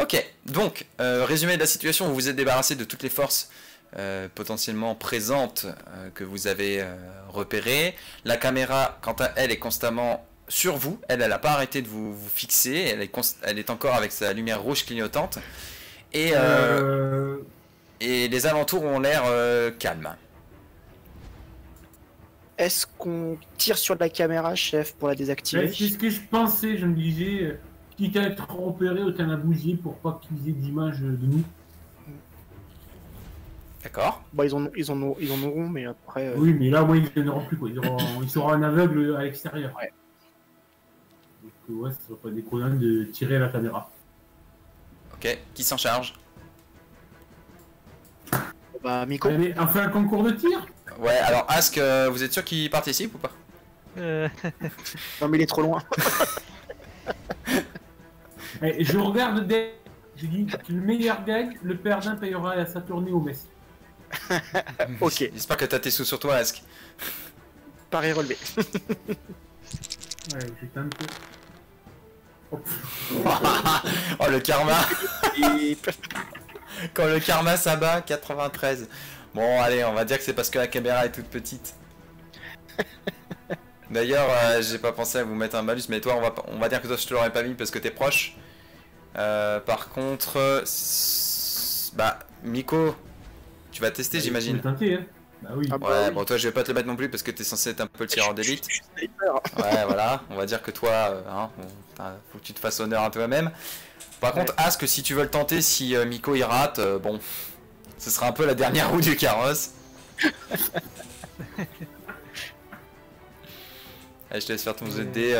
Ok, donc, résumé de la situation, vous vous êtes débarrassé de toutes les forces potentiellement présentes que vous avez repérées. La caméra, quant à elle, est constamment sur vous. Elle n'a pas arrêté de vous fixer. Elle est encore avec sa lumière rouge clignotante. Et les alentours ont l'air calmes. Est-ce qu'on tire sur la caméra, chef, pour la désactiver? C'est ce que je pensais, je me disais... Quitte à être repéré, autant la bouger pour pas qu'ils aient d'image de nous. D'accord. Bah ils en auront, mais après... Oui, mais là, moi, ils n'en auront plus, quoi. Ils seront un aveugle à l'extérieur. Ouais. Donc, ouais, ce serait pas déconnant de tirer la caméra. Ok, qui s'en charge? Bah, Miko. Allez, on fait un concours de tir? Ouais, alors, Ask, vous êtes sûr qu'il participe ou pas? Non, mais il est trop loin. Et je regarde des... J'ai dit que le meilleur gag, le perdant payera à sa tournée au Messi. Ok. J'espère que t'as tes sous sur toi, Ask. Paris relevé. Ouais, j'ai un peu... Oh, oh le karma. Quand le karma s'abat, 93. Bon, allez, on va dire que c'est parce que la caméra est toute petite. D'ailleurs, j'ai pas pensé à vous mettre un malus, mais toi, on va dire que toi, je te l'aurais pas mis parce que t'es proche. Par contre, bah, Miko, tu vas tester, j'imagine. Je vais tenter, hein. Bah oui. Ah bah, ouais, oui. Bon, toi, je vais pas te le mettre non plus parce que t'es censé être un peu le tireur d'élite. Ouais, voilà. On va dire que toi, hein, faut que tu te fasses honneur à toi-même. Par contre, Ask, si tu veux le tenter, si Miko il rate, bon, ce sera un peu la dernière roue du carrosse. Allez, je te laisse faire ton ZD,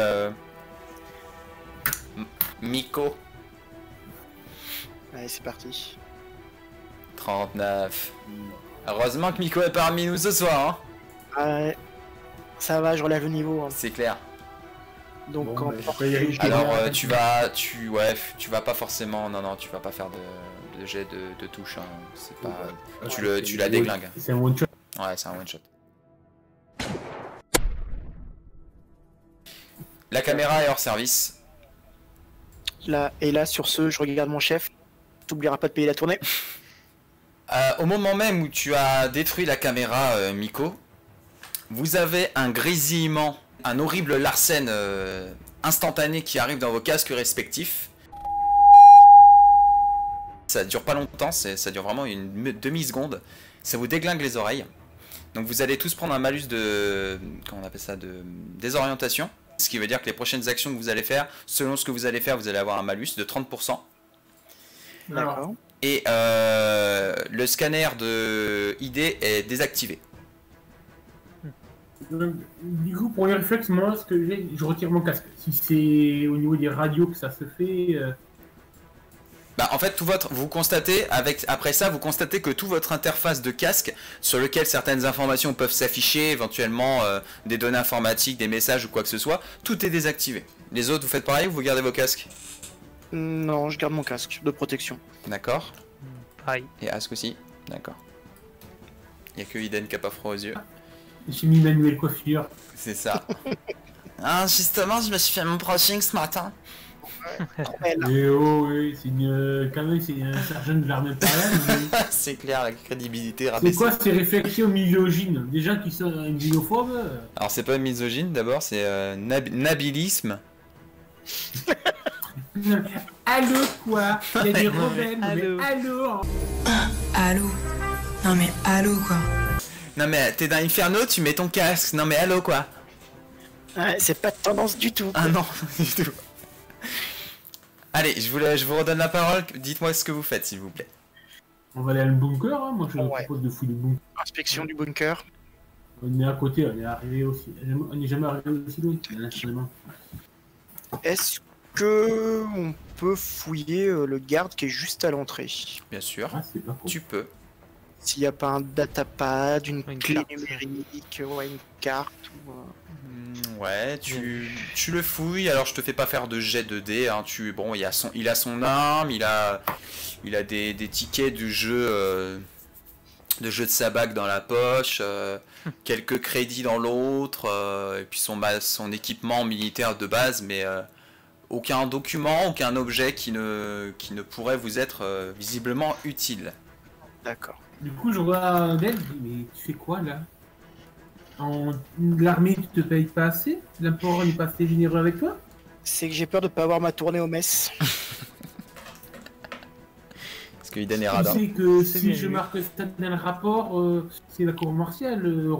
Miko. Allez, c'est parti. 39. Heureusement que Miko est parmi nous ce soir. Hein. Ça va, je relève le niveau. Hein. C'est clair. Donc, bon, alors, tu vas pas forcément. Non, non, tu vas pas faire de jet de touche. Hein. C'est pas. Ouais. Tu la déglingues. C'est un one shot. Ouais, c'est un one shot. La caméra est hors service. Là, et là, sur ce, je regarde mon chef. T'oublieras pas de payer la tournée. Au moment même où tu as détruit la caméra, Miko, vous avez un grésillement, un horrible larsen instantané qui arrive dans vos casques respectifs. Ça dure pas longtemps, ça dure vraiment une demi-seconde. Ça vous déglingue les oreilles. Donc vous allez tous prendre un malus de... Comment on appelle ça ? De désorientation. Ce qui veut dire que les prochaines actions que vous allez faire, selon ce que vous allez faire, vous allez avoir un malus de 30%. D'accord. Et le scanner de ID est désactivé. Du coup, pour les réflexes, moi, ce que j'ai, je retire mon casque. Si c'est au niveau des radios que ça se fait... Bah, en fait, vous constatez, après ça, vous constatez que tout votre interface de casque, sur lequel certaines informations peuvent s'afficher, éventuellement des données informatiques, des messages ou quoi que ce soit, tout est désactivé. Les autres, vous faites pareil ou vous gardez vos casques? Non, je garde mon casque de protection. D'accord. Pareil. Et Ask aussi. D'accord. Il n'y a que Iden qui n'a pas froid aux yeux. J'ai mis Manuel coiffure. C'est ça. Ah, justement, je me suis fait mon brushing ce matin. Et oh, oui, c'est quand même c'est un sergent de l'armée parallèle. C'est clair, la crédibilité rabaissée. C'est quoi ces réflexions misogynes? Des gens qui sont xénophobes? Alors c'est pas misogyne d'abord, c'est nabilisme. Allô quoi? Il y a des rebelles, mais allô. Allô. Non mais allô quoi. Non mais t'es dans Inferno, tu mets ton casque. Non mais allô quoi. Ouais, c'est pas de tendance du tout. Ah non, du tout. Allez, je vous redonne la parole, dites-moi ce que vous faites s'il vous plaît. On va aller à le bunker, hein. Moi je propose de fouiller le bunker. Inspection du bunker. On est à côté, on est arrivé aussi. On n'est jamais arrivé aussi loin. Est-ce que on peut fouiller le garde qui est juste à l'entrée? Bien sûr, ah, tu peux. S'il n'y a pas un datapad, une clé numérique, ouais, une carte ou... Ouais, tu le fouilles, alors je te fais pas faire de jet de dés, hein, bon, il a son arme, il a des tickets du jeu de sabac dans la poche, quelques crédits dans l'autre, et puis son équipement militaire de base, mais aucun document, aucun objet qui ne pourrait vous être visiblement utile. D'accord. Du coup, je vois Del, mais tu fais quoi là? L'armée, tu te payes pas assez? L'empereur n'est pas assez généreux avec toi? C'est que j'ai peur de pas avoir ma tournée aux messes. Parce que Iden est radin. Tu sais que si je marque ça dans le rapport, c'est la cour martiale,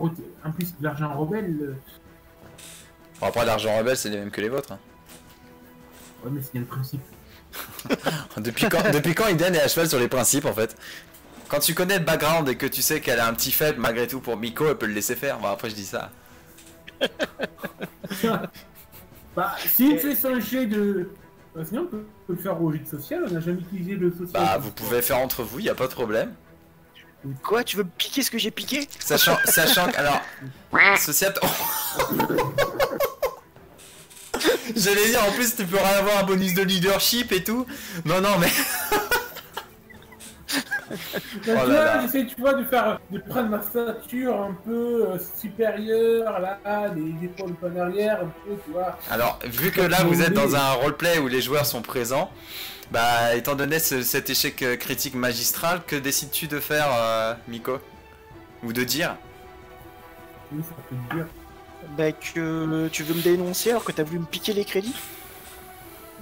en plus de l'argent rebelle. Bon, après, l'argent rebelle, c'est les mêmes que les vôtres. Hein. Ouais, mais c'est bien le principe. Depuis quand Iden est à cheval sur les principes, en fait? Quand tu connais le background et que tu sais qu'elle a un petit faible malgré tout pour Miko, elle peut le laisser faire. Bon, après, je dis ça. Bah, si tu fais un jet de... Bah, sinon, on peut le faire au jet social. On n'a jamais utilisé le social. Bah, vous pouvez faire entre vous, il n'y a pas de problème. Quoi? Tu veux piquer ce que j'ai piqué? Sachant que... Alors... Social... J'allais dire, en plus, tu peux avoir un bonus de leadership et tout. Non, non, mais... Donc oh là, j'essaie, tu vois, de prendre ma stature un peu supérieure, là, des épaules en arrière, un peu, tu vois. Alors, vu que là, vous êtes dans un roleplay où les joueurs sont présents, bah, étant donné cet échec critique magistral, que décides-tu de faire, Miko? Ou de dire? Oui, ça peut dire. Bah, que tu veux me dénoncer alors que t'as voulu me piquer les crédits?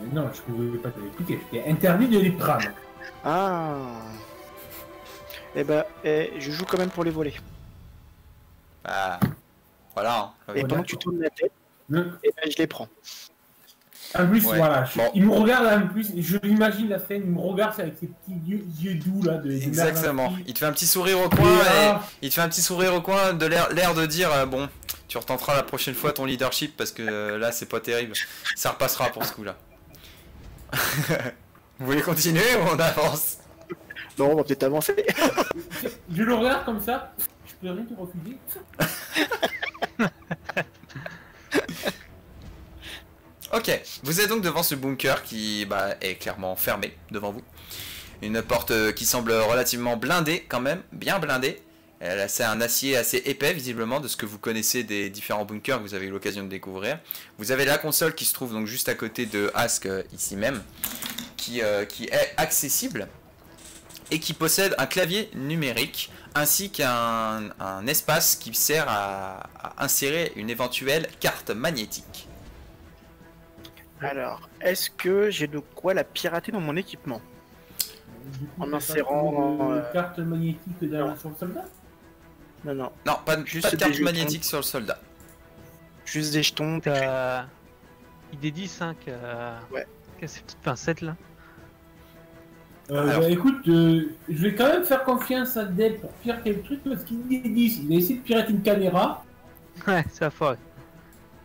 Mais non, je ne voulais pas te les piquer, j'étais interdit de les prendre. Ah... Eh ben, je joue quand même pour les voler. Ah, voilà. Et pendant que tu tournes la tête, eh ben, je les prends. En plus, ouais, voilà, bon. Il me regarde en plus, je l'imagine la scène, il me regarde avec ses petits yeux doux là. Exactement, il te fait un petit sourire au coin, il te fait un petit sourire au coin de l'air de dire, bon, tu retenteras la prochaine fois ton leadership parce que là, c'est pas terrible. Ça repassera pour ce coup-là. Vous voulez continuer ou on avance? Non, on va peut-être avancer. Je le regarde comme ça, je peux rien te refuser. Ok, vous êtes donc devant ce bunker qui est clairement fermé devant vous. Une porte qui semble relativement blindée quand même, bien blindée. C'est un acier assez épais visiblement, de ce que vous connaissez des différents bunkers que vous avez eu l'occasion de découvrir. Vous avez la console qui se trouve donc juste à côté de Ask, ici même, qui est accessible et qui possède un clavier numérique ainsi qu'un espace qui sert à insérer une éventuelle carte magnétique. Alors, est-ce que j'ai de quoi la pirater dans mon équipement? En insérant... Une carte magnétique sur le soldat? Non, non. Non, pas de carte magnétique sur le soldat. Juste des jetons. ID10, hein, ouais. Ces petites pincettes là. Alors... bah, écoute, je vais quand même faire confiance à Dell pour pirater le truc parce qu'il est 10. Il a essayé de pirater une caméra. Ouais, c'est la foire.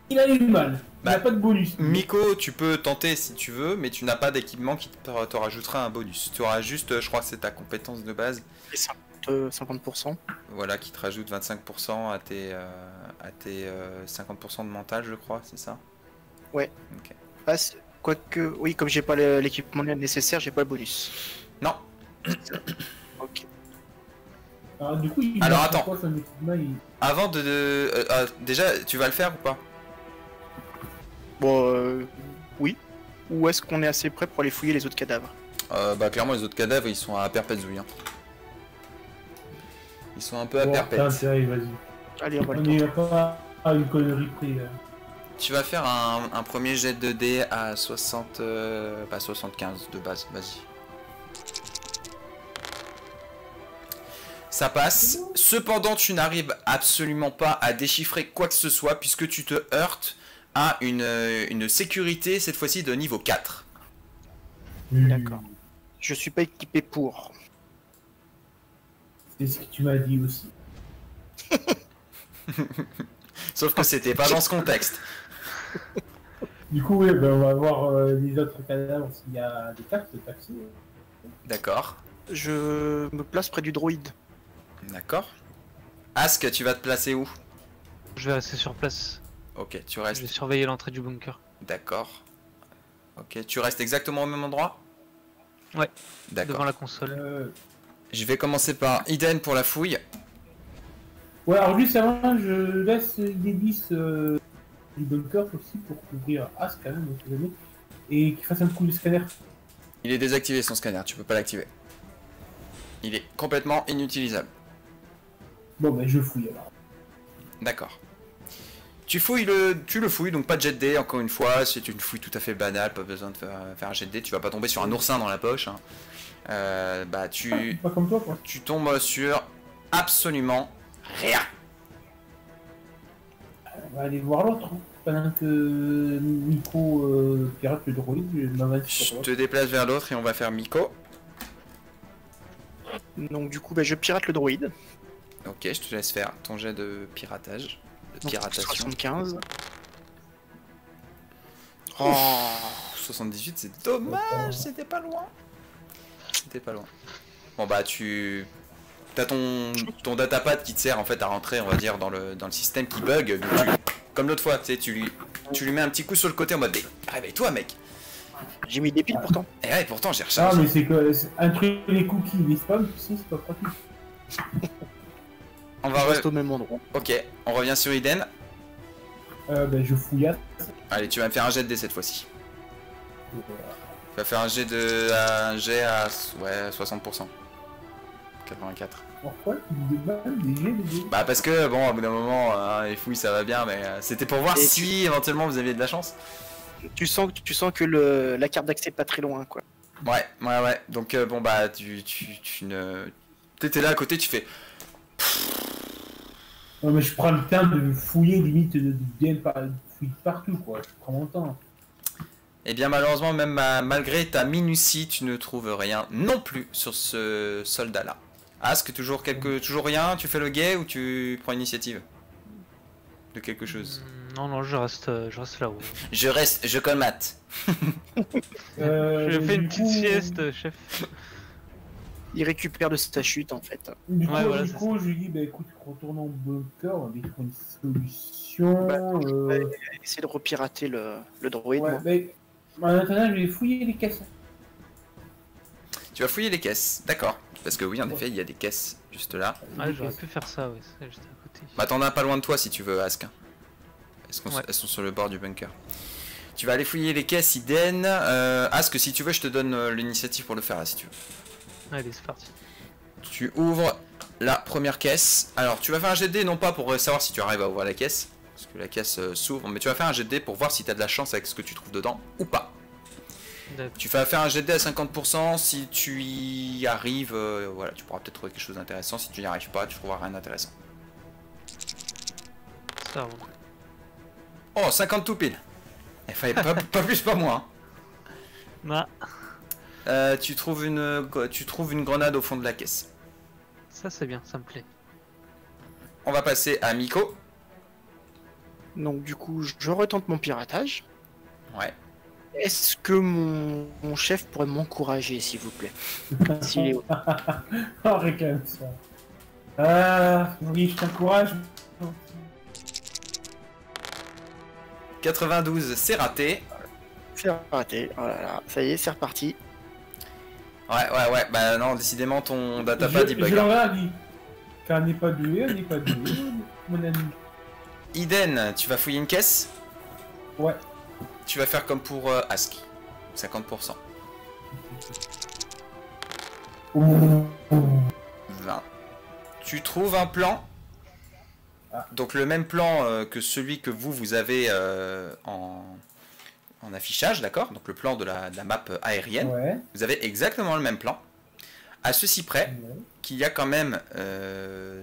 Il a eu mal. Il n'a pas de bonus. Miko, tu peux tenter si tu veux, mais tu n'as pas d'équipement qui te rajoutera un bonus. Tu auras juste, je crois que c'est ta compétence de base. Et 50%. Voilà, qui te rajoute 25% à tes 50% de mental, je crois, c'est ça? Ouais. Ok. Passe. Quoique, oui, comme j'ai pas l'équipement nécessaire, j'ai pas le bonus. Non. Ok. Alors, du coup, alors attends. Quoi, avant de... déjà, tu vas le faire ou pas? Bon, oui. Ou est-ce qu'on est assez prêt pour aller fouiller les autres cadavres? Bah, clairement, les autres cadavres, ils sont à perpétuité. Hein. Ils sont un peu à perpétuité. Allez, on va le faire. Pas à une connerie prise. Tu vas faire un premier jet de dés à 60... pas 75 de base, vas-y. Ça passe. Cependant, tu n'arrives absolument pas à déchiffrer quoi que ce soit puisque tu te heurtes à une sécurité, cette fois-ci de niveau 4. D'accord. Je suis pas équipé pour. C'est ce que tu m'as dit aussi. Sauf que c'était pas dans ce contexte. Du coup, oui, ben, on va voir les autres cadavres s'il y a des cartes de taxi. D'accord. Je me place près du droïde. D'accord. Ask, tu vas te placer où? Je vais rester sur place. Ok, tu restes. Je vais surveiller l'entrée du bunker. D'accord. Ok, tu restes exactement au même endroit? Ouais. D'accord. Devant la console. Je vais commencer par Iden pour la fouille. Ouais, alors juste avant, je laisse les 10 du bunker aussi pour couvrir Ask, hein, et qu'il fasse un coup de scanner. Il est désactivé son scanner, tu peux pas l'activer. Il est complètement inutilisable. Bon ben je fouille alors. D'accord. Tu le fouilles, donc pas de jet de dé, encore une fois, c'est une fouille tout à fait banale, pas besoin de faire un jet de dé, tu vas pas tomber sur un oursin dans la poche. Hein. Bah tu... Ah, pas comme toi, quoi. Tu tombes sur absolument rien. On va aller voir l'autre, hein. Pendant que Miko pirate le droïde, je te déplace vers l'autre et on va faire Miko. Donc du coup, bah, je pirate le droïde. Ok, je te laisse faire ton jet de piratage. Piratation. 75. Oh, 78, c'est dommage, c'était pas loin. C'était pas loin. Bon bah tu... T'as ton datapad qui te sert en fait à rentrer, on va dire, dans le système qui bug. Donc, comme l'autre fois, tu sais, tu lui mets un petit coup sur le côté en mode « Réveille-toi, mec !» J'ai mis des piles pourtant. Et ouais, pourtant j'ai rechargé. Ah mais c'est quoi, un truc, les cookies, les spams, c'est pas pratique. On va rester au même endroit. Ok, on revient sur Iden. Ben je fouillade. Allez, tu vas me faire un jet de dé cette fois-ci. Tu vas faire un jet de... un jet à... ouais, 60%. 84. Pourquoi tu déballes des jets de dé ? Bah parce que, bon, au bout d'un moment, les fouilles ça va bien, mais c'était pour voir si éventuellement vous aviez de la chance. Tu sens que la carte d'accès est pas très loin, quoi. Ouais, ouais, ouais. Donc bon, bah tu ne... T'étais là à côté, tu fais... Non mais je prends le temps de fouiller, limite de bien fouiller partout quoi, je prends mon temps. Eh bien malheureusement, même malgré ta minutie, tu ne trouves rien non plus sur ce soldat là. Ask, toujours rien, tu fais le guet ou tu prends l'initiative de quelque chose? Non, non, je reste là-haut. Je colmate. Je fais une petite sieste, chef. Il récupère de sa chute en fait. Du coup, ouais, voilà, je lui dis bah écoute, retournons au bunker, on va trouver une solution. Bah, je vais essayer de repirater le droïde. Ouais, mais en attendant, je vais fouiller les caisses. Tu vas fouiller les caisses, d'accord. Parce que oui, en effet, il y a des caisses juste là. Ouais, j'aurais pu faire ça, oui, c'est juste à côté. Bah t'en as pas loin de toi si tu veux, Ask. Elles sont sur le bord du bunker. Tu vas aller fouiller les caisses, Iden. Ask, si tu veux, je te donne l'initiative pour le faire, là, si tu veux. Allez, c'est parti. Tu ouvres la première caisse. Alors, tu vas faire un jet de dé, non pas pour savoir si tu arrives à ouvrir la caisse, parce que la caisse s'ouvre, mais tu vas faire un jet de dé pour voir si tu as de la chance avec ce que tu trouves dedans ou pas. Tu vas faire un jet de dé à 50%. Si tu y arrives, voilà, tu pourras peut-être trouver quelque chose d'intéressant. Si tu n'y arrives pas, tu trouveras rien d'intéressant. Ça rentre. Oh, 50 tout pile. Il fallait pas plus, pas moins. Bah. Tu trouves une grenade au fond de la caisse. Ça c'est bien, ça me plaît. On va passer à Miko. Donc du coup, je retente mon piratage. Ouais. Est-ce que mon chef pourrait m'encourager, s'il vous plaît? S'il est... Oh, réclame ça. Ah, oui, je t'encourage. 92, c'est raté. C'est raté, oh là là, ça y est, c'est reparti. Ouais, bah non, décidément ton datapad il bug. Je regarde, car on n'est pas doué, mon ami. Iden, tu vas fouiller une caisse? Ouais. Tu vas faire comme pour Ask, 50%. 20. Tu trouves un plan, donc le même plan que celui que vous avez en affichage, d'accord, donc le plan de la map aérienne, ouais. Vous avez exactement le même plan, à ceci près qu'il y a quand même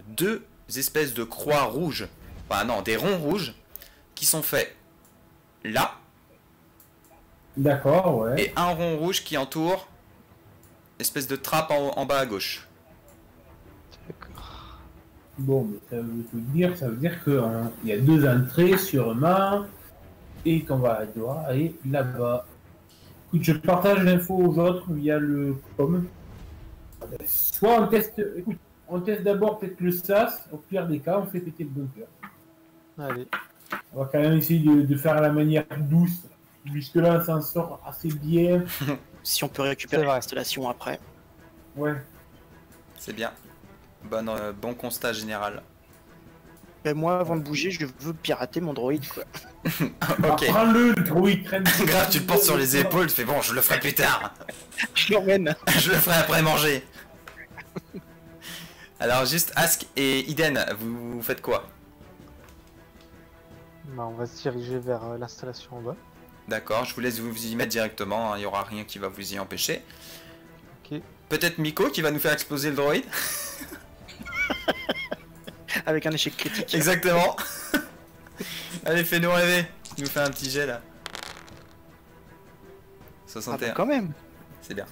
deux espèces de croix rouges, enfin non, des ronds rouges, qui sont faits là, d'accord, ouais, et un rond rouge qui entoure une espèce de trappe en bas à gauche. D'accord. Bon, mais ça veut tout dire, ça veut dire qu'il y a deux entrées sur main. Et qu'on va aller là-bas. Écoute, je partage l'info aux autres via le com. Soit on teste, écoute, on teste d'abord peut-être le SAS, au pire des cas, on fait péter le bunker. Allez. On va quand même essayer de faire à la manière douce, puisque là on s'en sort assez bien. Si on peut récupérer l'installation après. Ouais. C'est bien. Bon constat général. Ben moi, avant de bouger, je veux pirater mon droïde, quoi. Ok. Prends-le, le droïde, prends-le. Grave, tu le portes sur les épaules, tu fais bon, je le ferai plus tard. Je l'emmène. Je le ferai après manger. Alors, juste Ask et Iden, vous faites quoi? Bah, on va se diriger vers l'installation en bas. D'accord, je vous laisse vous y mettre directement, hein. Il n'y aura rien qui va vous y empêcher. Okay. Peut-être Miko qui va nous faire exploser le droïde. Avec un échec critique. Exactement. Allez, fais-nous rêver. Il nous fait un petit jet là. 61. Ah ben quand même. C'est bien.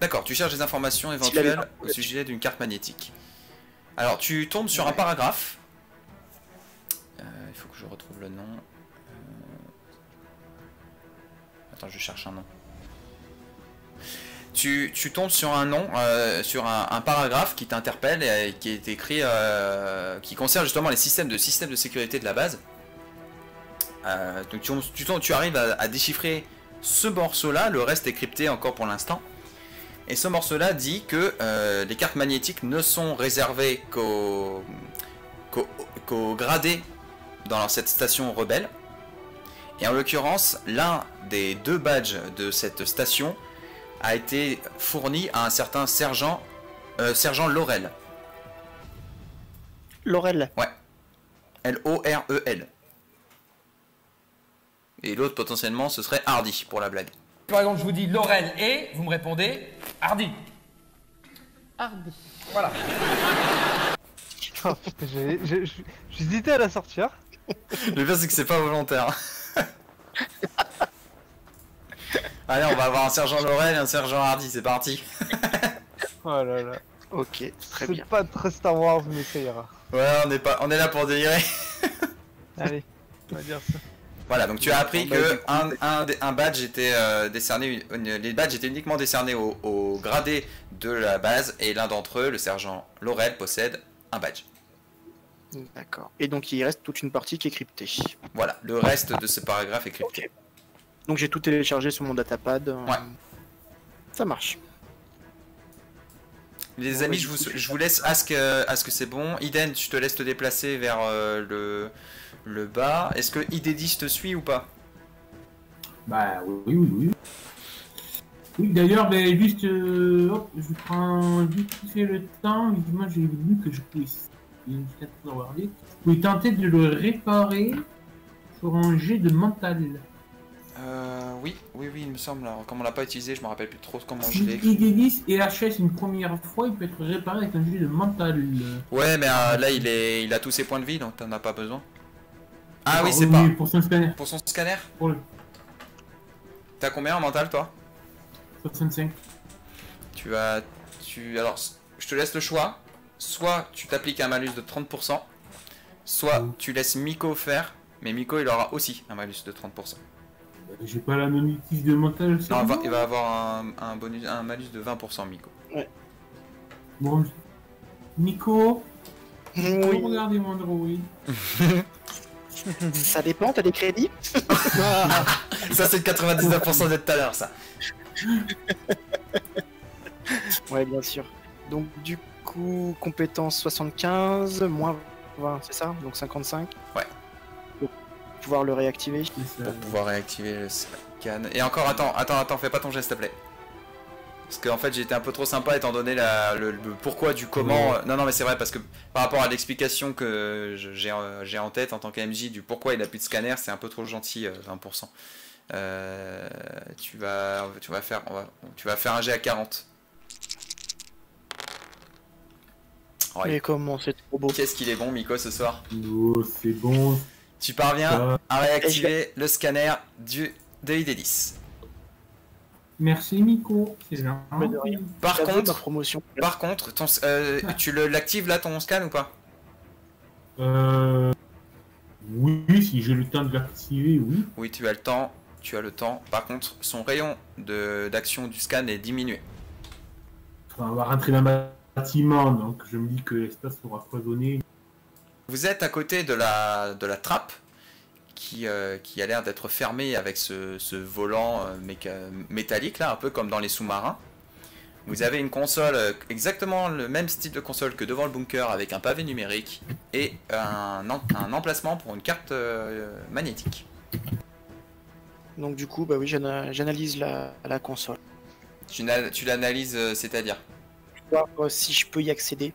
D'accord, tu cherches des informations éventuelles au sujet d'une carte magnétique. Alors, tu tombes sur un paragraphe. Il faut que je retrouve le nom. Attends, je cherche un nom. Tu tombes sur un nom, sur un paragraphe qui t'interpelle et qui est écrit, qui concerne justement les systèmes de sécurité de la base. Donc tu arrives à déchiffrer ce morceau-là, le reste est crypté encore pour l'instant. Et ce morceau-là dit que les cartes magnétiques ne sont réservées qu'aux gradés dans cette station rebelle. Et en l'occurrence, l'un des deux badges de cette station a été fourni à un certain sergent Laurel. Laurel. Ouais. L-O-R-E-L. Et l'autre potentiellement ce serait Hardy pour la blague. Par exemple, je vous dis Laurel et vous me répondez Hardy. Hardy. Voilà. Oh, j'hésitais à la sortir. Le pire c'est que c'est pas volontaire. Allez, on va avoir un sergent Laurel et un sergent Hardy, c'est parti. Oh là là. Ok, très bien. C'est pas très Star Wars, mais ça ira. Ouais, on est là pour délirer. Allez, on va dire ça. Voilà, donc tu as appris que un badge était décerné, les badges étaient uniquement décernés au gradé de la base, et l'un d'entre eux, le sergent Laurel, possède un badge. D'accord. Et donc il reste toute une partie qui est cryptée. Voilà, le reste de ce paragraphe est crypté. Okay. Donc j'ai tout téléchargé sur mon datapad. Ouais. Ça marche. Les amis, je vous laisse à ce que c'est bon. Iden, tu te laisses te déplacer vers le bas. Est-ce que ID10 te suit ou pas? Bah oui. Oui, d'ailleurs, bah, juste... hop, je prends juste le temps. Moi, j'ai vu que je puisse... Je peux tenter de le réparer sur un jet de mental. Oui, il me semble. Alors, comme on l'a pas utilisé, je me rappelle plus trop comment je l'ai. ID10 et HS une première fois, il peut être réparé avec un jeu de mental. Ouais, mais là il a tous ses points de vie, donc t'en as pas besoin. Ah oui, c'est pas. Pour son scanner. Pour son scanner. T'as combien en mental, toi? 65. Alors, je te laisse le choix. Soit tu t'appliques un malus de 30%, soit tu laisses Miko faire, mais Miko il aura aussi un malus de 30%. J'ai pas la même utilise de mental. Non, il va avoir un malus de 20%, Miko. Ouais. Bon, Miko, regardez mon droïde. Ça dépend, t'as des crédits. Ça c'est le 99% de tout à l'heure, ça. Ouais, bien sûr. Donc du coup, compétence 75, moins 20, c'est ça? Donc 55. Ouais. Pour pouvoir le réactiver. Pour pouvoir réactiver le scan. Et encore, attends, fais pas ton geste, s'il te plaît. Parce qu'en fait, j'ai été un peu trop sympa étant donné le pourquoi du comment. Non, mais c'est vrai, parce que par rapport à l'explication que j'ai en tête en tant qu'MJ du pourquoi il n'a plus de scanner, c'est un peu trop gentil, 20%. Tu vas faire un jet à 40. Ouais. Mais comment c'est trop beau. Qu'est-ce qu'il est bon, Miko, ce soir. Oh, c'est bon. Tu parviens à réactiver le scanner de ID10. Merci Miko, c'est bien. Par contre, tu l'actives là ton scan ou pas? Oui, si j'ai le temps de l'activer, oui. Oui, tu as le temps. Par contre, son rayon d'action du scan est diminué. On va rentrer dans le bâtiment, donc je me dis que l'espace sera foisonné. Vous êtes à côté de la trappe qui a l'air d'être fermée avec ce volant métallique là, un peu comme dans les sous-marins. Vous avez une console, exactement le même style de console que devant le bunker, avec un pavé numérique et un emplacement pour une carte magnétique. Donc du coup, bah oui, j'analyse la console. Tu l'analyses, c'est-à-dire si je peux y accéder,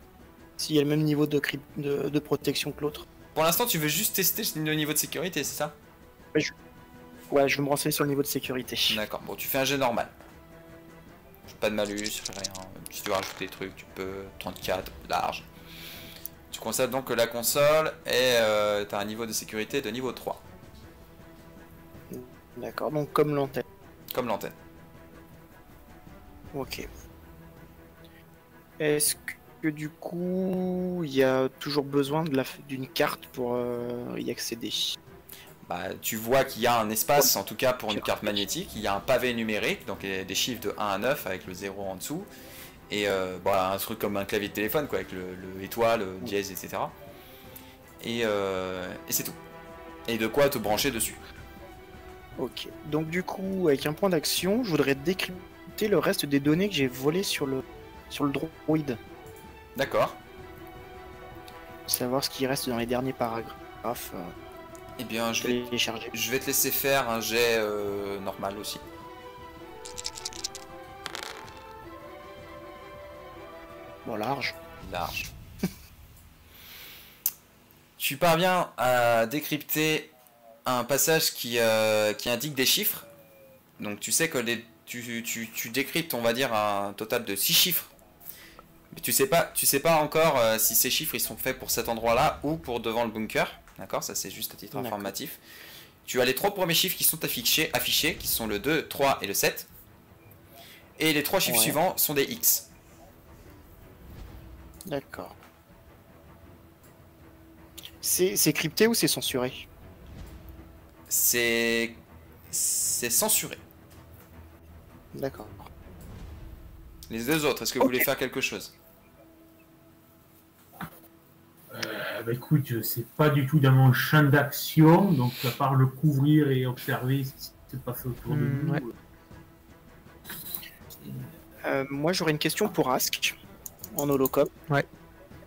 s'il y a le même niveau de protection que l'autre. Pour l'instant, tu veux juste tester le niveau de sécurité, c'est ça? Ouais, je veux me renseigner sur le niveau de sécurité. D'accord, bon, tu fais un jet normal. Pas de malus, rien. Si tu veux rajouter des trucs, tu peux. 34, large. Tu constates donc que la console est. T'as un niveau de sécurité de niveau 3. D'accord, donc comme l'antenne. Comme l'antenne. Ok. Est-ce que du coup, il y a toujours besoin d'une carte pour y accéder? Bah, tu vois qu'il y a un espace, en tout cas pour une carte magnétique, il y a un pavé numérique, donc des chiffres de 1 à 9 avec le 0 en dessous, et voilà, un truc comme un clavier de téléphone, quoi, avec le étoile, le dièse, etc. Et c'est tout. Et de quoi te brancher dessus. Ok, donc du coup, avec un point d'action, je voudrais décrypter le reste des données que j'ai volées sur le droïde. D'accord. Savoir ce qui reste dans les derniers paragraphes. Eh bien, je vais te laisser faire un jet normal aussi. Bon, large. Large. Tu parviens à décrypter un passage qui indique des chiffres. Donc, tu sais que tu décryptes, on va dire, un total de 6 chiffres. Mais tu sais pas encore si ces chiffres ils sont faits pour cet endroit-là ou pour devant le bunker. D'accord, ça c'est juste à titre informatif. Tu as les 3 premiers chiffres qui sont affichés, qui sont le 2, 3 et le 7. Et les 3 chiffres suivants sont des X. D'accord. C'est crypté ou c'est censuré? C'est censuré. D'accord. Les deux autres, est-ce que vous voulez faire quelque chose? Bah écoute, c'est pas du tout dans mon champ d'action, donc à part le couvrir et observer, c'est pas fait autour de nous. Ouais. Moi j'aurais une question pour Ask, en holocom. Ouais.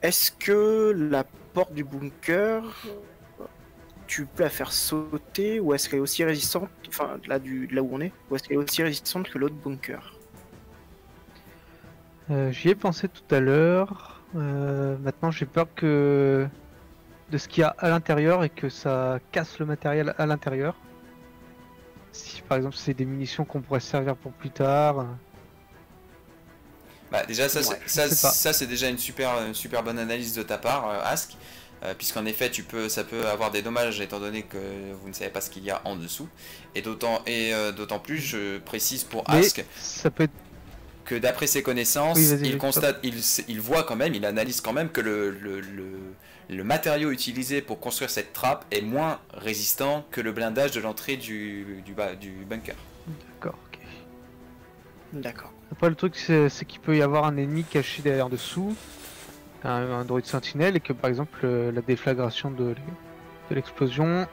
Est-ce que la porte du bunker, tu peux la faire sauter, ou est-ce qu'elle est aussi résistante, enfin là où on est, ou est-ce qu'elle est aussi résistante que l'autre bunker? J'y ai pensé tout à l'heure. Maintenant j'ai peur que de ce qu'il y a à l'intérieur et que ça casse le matériel à l'intérieur. Si par exemple c'est des munitions qu'on pourrait servir pour plus tard. Bah déjà ça c'est déjà une super bonne analyse de ta part, Ask, puisqu'en effet ça peut avoir des dommages étant donné que vous ne savez pas ce qu'il y a en dessous. Et d'autant plus je précise pour Ask. Mais ça peut être que d'après ses connaissances, oui, il constate, il voit quand même, il analyse quand même que le matériau utilisé pour construire cette trappe est moins résistant que le blindage de l'entrée du bunker. D'accord, ok. D'accord. Après le truc c'est qu'il peut y avoir un ennemi caché derrière dessous, un droïde sentinelle, et que par exemple la déflagration de l'explosion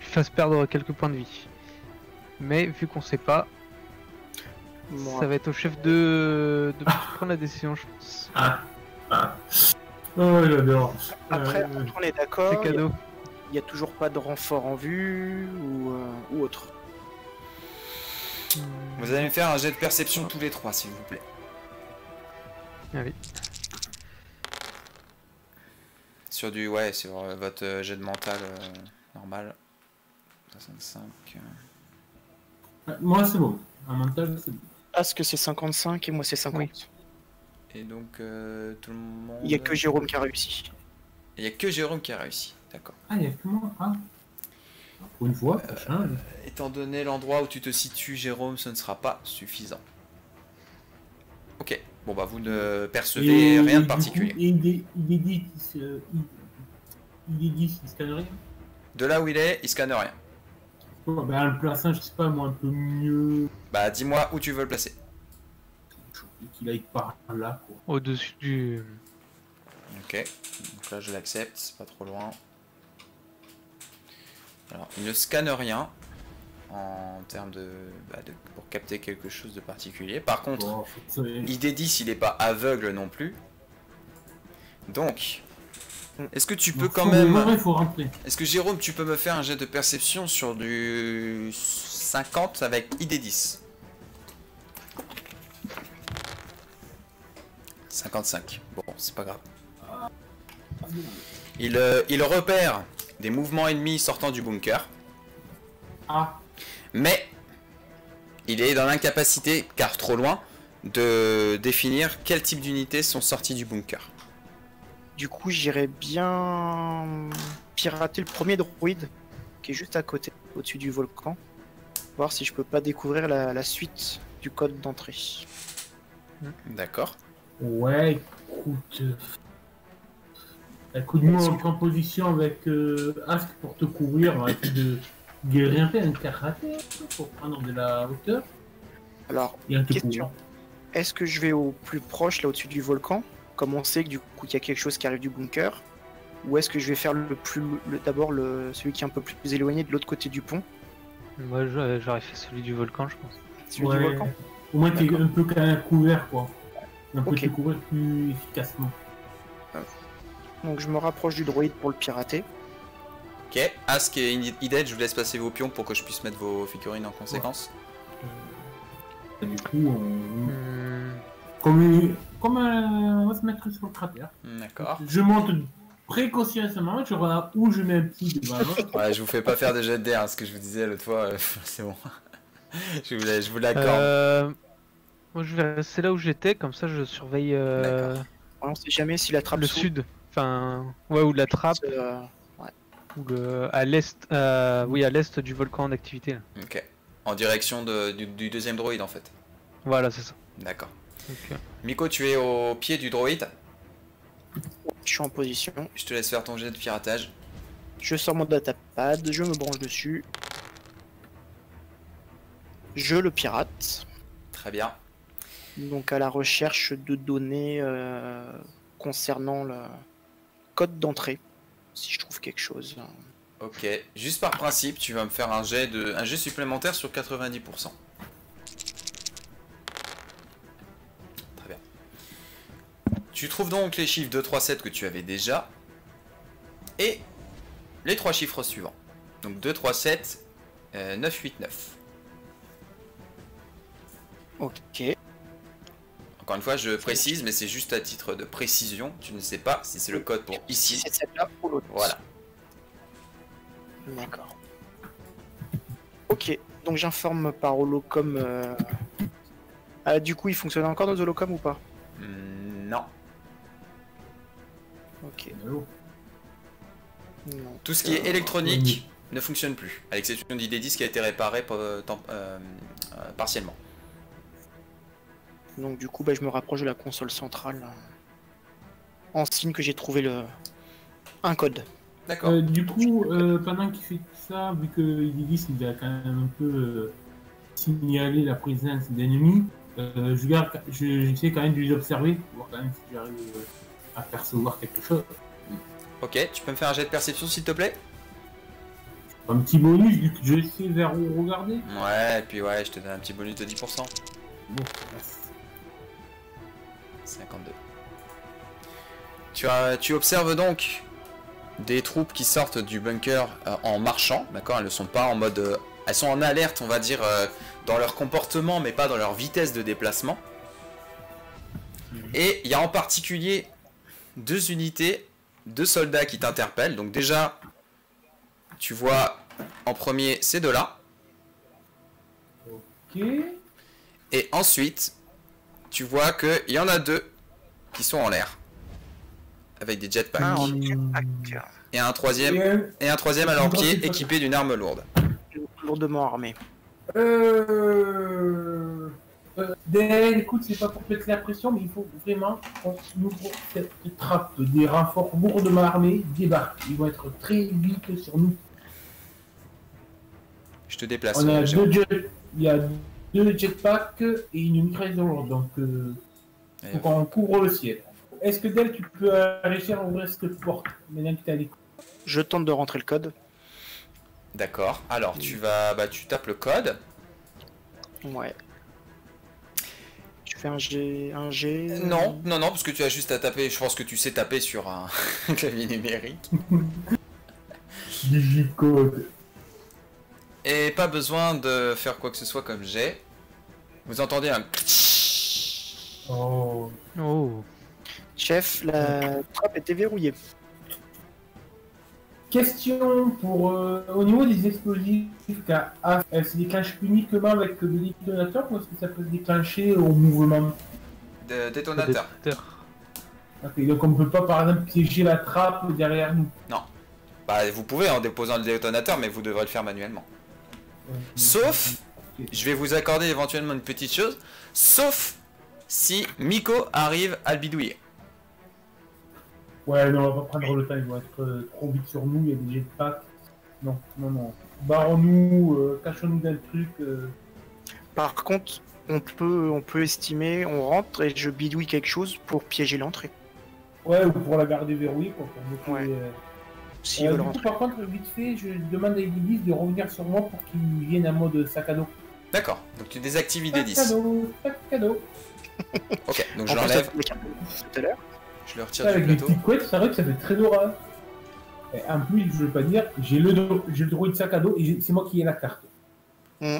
fasse perdre quelques points de vie. Mais vu qu'on sait pas, ça va être au chef de prendre la décision, je pense. Oh, j'adore. Après, on est d'accord, il n'y a toujours pas de renfort en vue ou autre. Vous allez me faire un jet de perception tous les 3, s'il vous plaît. Allez. Sur du... Ouais, sur votre jet de mental normal. 65... Moi, c'est bon. Un mental, c'est bon. Parce que c'est 55 et moi c'est 50. Oui. Et donc tout le monde... Il n'y a que Jérôme qui a réussi. Il n'y a que Jérôme qui a réussi, d'accord. Ah, il n'y a que moi, hein. Pour une fois, étant donné l'endroit où tu te situes, Jérôme, ce ne sera pas suffisant. Ok, bon bah vous ne percevez rien de particulier. Il est dit qu'il scanne rien. De là où il est, il scanne rien. Oh, bah, le placer, je sais pas, moi, un peu mieux. Bah, dis-moi où tu veux le placer. Qu'il aille par là, quoi. Au-dessus du... Ok, donc là, je l'accepte, c'est pas trop loin. Alors, il ne scanne rien. en termes de, pour capter quelque chose de particulier. Par contre, ID10, il n'est pas aveugle non plus. Donc, est-ce que tu peux quand même... Est-ce que Jérôme, tu peux me faire un jet de perception sur du 50 avec ID10 ? 55. Bon, c'est pas grave. Il repère des mouvements ennemis sortant du bunker. Ah. Mais il est dans l'incapacité, car trop loin, de définir quel type d'unités sont sorties du bunker. Du coup, j'irais bien pirater le premier droïde qui est juste à côté, au-dessus du volcan. Voir si je peux pas découvrir la suite du code d'entrée. D'accord. Ouais, écoute. Écoute-moi en composition avec Ask pour te couvrir, hein, et de guérir un karaté pour prendre de la hauteur. Alors, question. Est-ce que je vais au plus proche, là au-dessus du volcan, comme on sait que du coup il y a quelque chose qui arrive du bunker, ou est-ce que je vais faire celui qui est un peu plus éloigné de l'autre côté du pont? Moi, j'aurais fait celui du volcan, je pense. Celui du volcan. Au moins, t'es un peu couvert, quoi. Un peu découvert plus efficacement. Donc je me rapproche du droïde pour le pirater. Ok, Ask et Ided, je vous laisse passer vos pions pour que je puisse mettre vos figurines en conséquence. Ouais. Du coup, on va se mettre sur le cratère. D'accord. Je monte précautionneusement, je regarde où je mets un petit de balance. Ouais, je vous fais pas faire de jet d'air, ce que je vous disais l'autre fois, c'est bon. Je vous l'accorde. Moi je vais rester là où j'étais, comme ça je surveille. On sait jamais si la trappe le sud. Enfin, ouais, ou de la trappe, ouais. Ou à l'est, oui, à l'est du volcan en activité. Là. Ok. En direction du deuxième droïde, en fait. Voilà, c'est ça. D'accord. Okay. Miko, tu es au pied du droïde. Je suis en position. Je te laisse faire ton jet de piratage. Je sors mon datapad, je me branche dessus. Je le pirate. Très bien. Donc à la recherche de données concernant le code d'entrée, si je trouve quelque chose. Ok, juste par principe, tu vas me faire un jet supplémentaire sur 90%. Très bien. Tu trouves donc les chiffres 2, 3, 7 que tu avais déjà, et les trois chiffres suivants. Donc 2, 3, 7, 9, 8, 9. Ok. Encore une fois, je précise, mais c'est juste à titre de précision. Tu ne sais pas si c'est le code pour ici. C'est celle-là pour l'autre. Voilà. D'accord. Ok, donc j'informe par holocom. Ah, du coup, il fonctionne encore nos holocoms ou pas? Non. Ok. Non. Tout ce qui est électronique ne fonctionne plus, à l'exception d'ID10 qui a été réparé partiellement. Donc du coup, je me rapproche de la console centrale en signe que j'ai trouvé un code. D'accord. Du coup, pendant qu'il fait tout ça, vu que Ididis nous a quand même un peu signalé la présence d'ennemis, j'essaie quand même de les observer, voir quand même si j'arrive à percevoir quelque chose. Ok, tu peux me faire un jet de perception s'il te plaît? Un petit bonus, vu que je sais vers où regarder. Ouais, et puis ouais, je te donne un petit bonus de 10%. Bon, merci. 52. Tu observes donc des troupes qui sortent du bunker en marchant, d'accord? Elles ne sont pas en mode... elles sont en alerte, on va dire, dans leur comportement, mais pas dans leur vitesse de déplacement. Et il y a en particulier deux unités, deux soldats qui t'interpellent. Donc déjà, tu vois en premier ces deux-là. Ok. Et ensuite... tu vois qu'il y en a deux qui sont en l'air avec des jetpacks et un troisième à leur pied équipé d'une arme lourde, lourdement armée. Écoute, c'est pas pour te mettre la pression, mais il faut vraiment qu'on ouvre cette trappe. Des renforts lourdement armés débarquent, ils vont être très vite sur nous. Je te déplace. Il y a deux jetpacks et une mitrailleuse lourde, donc on couvre le ciel. Est-ce que Del, tu peux réussir à ouvrir cette porte maintenant que tu as les... Je tente de rentrer le code. D'accord. Alors, tu vas, tu tapes le code. Ouais. Tu fais un G, Non, non, non, parce que tu as juste à taper. Je pense que tu sais taper sur un clavier numérique. Digicode. Et pas besoin de faire quoi que ce soit comme jet. Vous entendez un. Oh. Oh. Chef, la trappe était verrouillée. Question pour au niveau des explosifs, elle se déclenche uniquement avec le détonateur ou est-ce que ça peut se déclencher au mouvement? Détonateur. Ok, donc on ne peut pas par exemple piéger la trappe derrière nous? Non. Bah vous pouvez en déposant le détonateur, mais vous devrez le faire manuellement. Sauf, je vais vous accorder éventuellement une petite chose, sauf si Miko arrive à le bidouiller. Ouais, non, on va pas prendre le temps, ils vont être trop vite sur nous, il y a des jets de pack. Non, non, non. Barrons-nous, cachons-nous d'un truc. Par contre, on peut estimer, on rentre et je bidouille quelque chose pour piéger l'entrée. Ouais, ou pour la garder verrouillée, quoi. Pour ouais. Si du coup, par contre, vite fait, je demande à ID10 de revenir sur moi pour qu'il vienne en mode sac à dos. D'accord, donc tu désactives ID10. Sac à dos. Ok, donc je l'enlève. Tout à l'heure. Je le retire du plateau. Avec les petites couettes, c'est vrai que ça fait très Dora. Et en plus, je veux pas dire, j'ai le droit de sac à dos et c'est moi qui ai la carte. Mmh.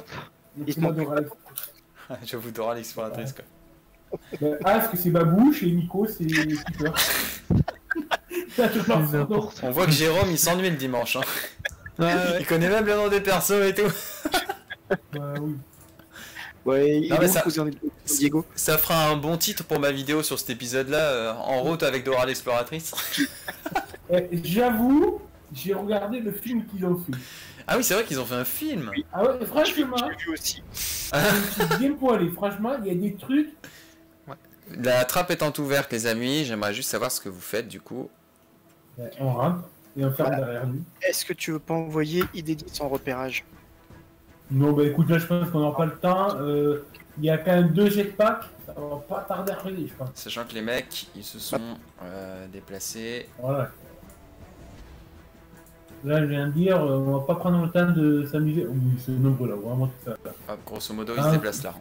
C'est moi Dora l'exploratrice. J'avoue Dora l'exploratrice, quoi. Ben, Ask, c'est Babouche et Nico, c'est Peter. On voit que Jérôme, il s'ennuie le dimanche. Hein. Ouais, il connaît même le nom des persos et tout. Bah oui. Ouais, non, ça fera un bon titre pour ma vidéo sur cet épisode-là, en route avec Dora l'exploratrice. J'avoue, j'ai regardé le film qu'ils ont fait. Ah oui, c'est vrai qu'ils ont fait un film. Oui. Ah ouais, franchement, j'ai vu aussi. C'est bien poilé, franchement, il y a des trucs. Ouais. La trappe étant ouverte, les amis, j'aimerais juste savoir ce que vous faites du coup. On rampe et on ferme derrière nous. Est-ce que tu veux pas envoyer ID10 en repérage? Non, bah écoute, là je pense qu'on n'a pas le temps. Il y a quand même 2 jetpacks, ça va pas tarder à arriver, je pense. Sachant que les mecs, ils se sont déplacés. Voilà. Là, je viens de dire, on va pas prendre le temps de s'amuser. Oui, c'est nombreux là, vraiment tout ça. Ah, grosso modo, ils se déplacent là.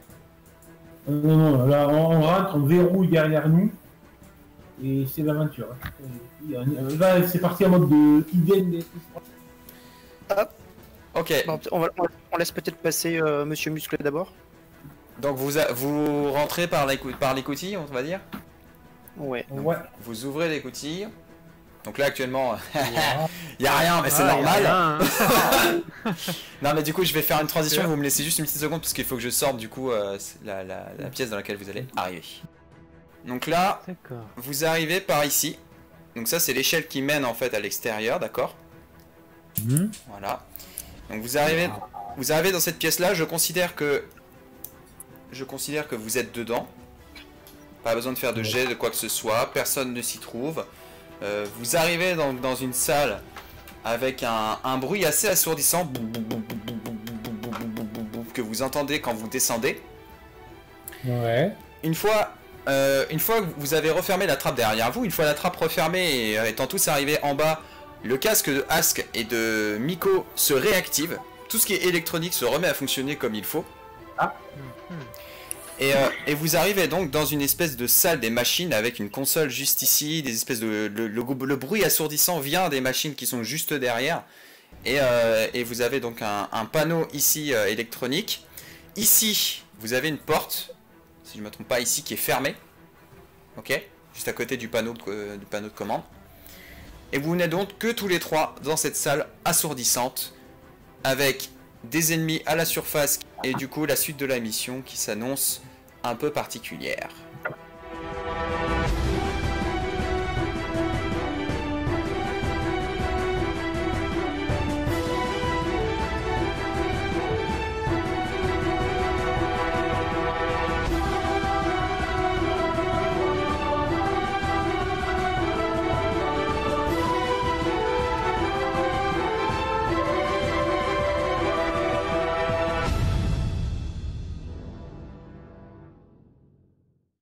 Non, non, là on rentre, on verrouille derrière nous. Et c'est l'aventure. Hein. Là, c'est parti en mode de idem. Hop. Ok. Non, on laisse peut-être passer Monsieur Muscle d'abord. Donc vous rentrez par l'écoutille, on va dire. Ouais. Donc, ouais. Vous ouvrez l'écoutille. Donc là actuellement, il n'y a rien, mais c'est normal. Hein. Non mais du coup je vais faire une transition. Vous me laissez juste une petite seconde parce qu'il faut que je sorte du coup la pièce dans laquelle vous allez arriver. Donc là, vous arrivez par ici. Donc ça c'est l'échelle qui mène en fait à l'extérieur, d'accord? Mmh. Voilà. Donc vous arrivez dans cette pièce là, je considère que vous êtes dedans. Pas besoin de faire de jet de quoi que ce soit, personne ne s'y trouve. Vous arrivez dans une salle avec un bruit assez assourdissant que vous entendez quand vous descendez. Ouais. Une fois que vous avez refermé la trappe derrière vous, une fois la trappe refermée et étant tous arrivés en bas, le casque de Ask et de Miko se réactive. Tout ce qui est électronique se remet à fonctionner comme il faut. Ah. Et vous arrivez donc dans une espèce de salle des machines avec une console juste ici, des espèces de le bruit assourdissant vient des machines qui sont juste derrière. Et vous avez donc un panneau ici électronique. Ici, vous avez une porte, si je ne me trompe pas, ici qui est fermée. Ok, juste à côté du panneau de commande. Et vous n'êtes donc que tous les trois dans cette salle assourdissante avec des ennemis à la surface et du coup la suite de la mission qui s'annonce un peu particulière.